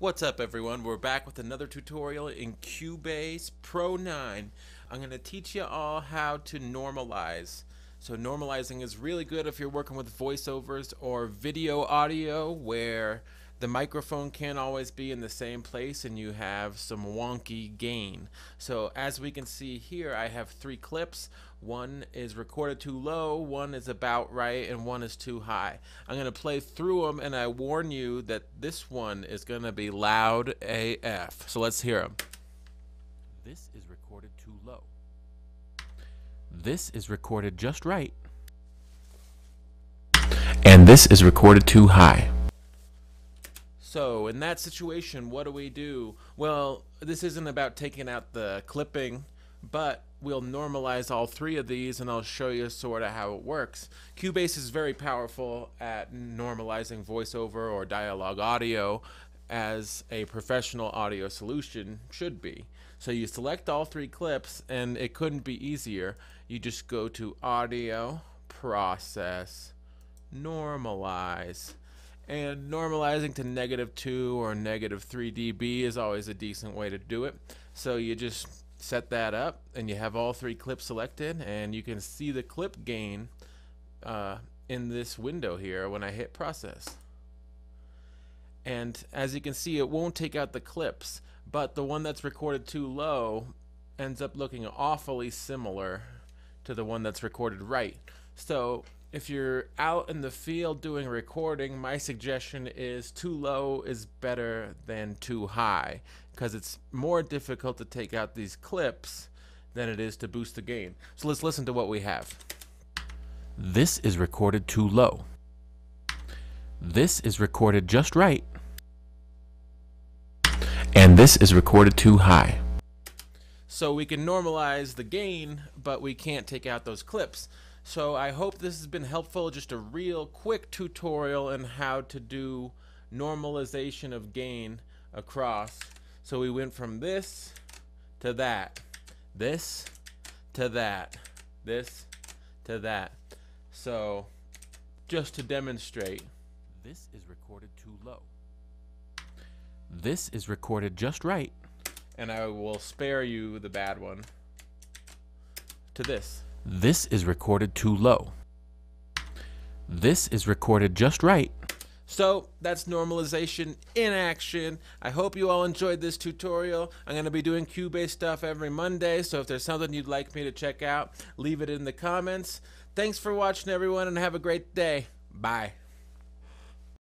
What's up everyone, we're back with another tutorial in Cubase Pro 9. I'm going to teach you all how to normalize. So normalizing is really good if you're working with voiceovers or video audio where the microphone can't always be in the same place and you have some wonky gain. So as we can see here, I have three clips. One is recorded too low, one is about right, and one is too high. I'm going to play through them, and I warn you that this one is going to be loud AF. So let's hear them. This is recorded too low. This is recorded just right. And this is recorded too high. So in that situation, what do we do? Well, this isn't about taking out the clipping, but we'll normalize all three of these and I'll show you sort of how it works. Cubase is very powerful at normalizing voiceover or dialogue audio as a professional audio solution should be. So you select all three clips and it couldn't be easier. You just go to Audio, Process, Normalize. And normalizing to -2 or -3 dB is always a decent way to do it. So you just set that up and you have all three clips selected, and you can see the clip gain in this window here when I hit process. And as you can see, it won't take out the clips, but the one that's recorded too low ends up looking awfully similar to the one that's recorded right. So if you're out in the field doing recording, my suggestion is too low is better than too high, because it's more difficult to take out these clips than it is to boost the gain. So let's listen to what we have. This is recorded too low. This is recorded just right. And this is recorded too high. So we can normalize the gain, but we can't take out those clips. So I hope this has been helpful, just a real quick tutorial on how to do normalization of gain across. So we went from this to that, this to that, this to that. So just to demonstrate, this is recorded too low. This is recorded just right. And I will spare you the bad one. To this. This is recorded too low. This is recorded just right. So that's normalization in action. I hope you all enjoyed this tutorial. I'm going to be doing Cubase stuff every Monday, so if there's something you'd like me to check out, leave it in the comments. Thanks for watching everyone, and have a great day. Bye.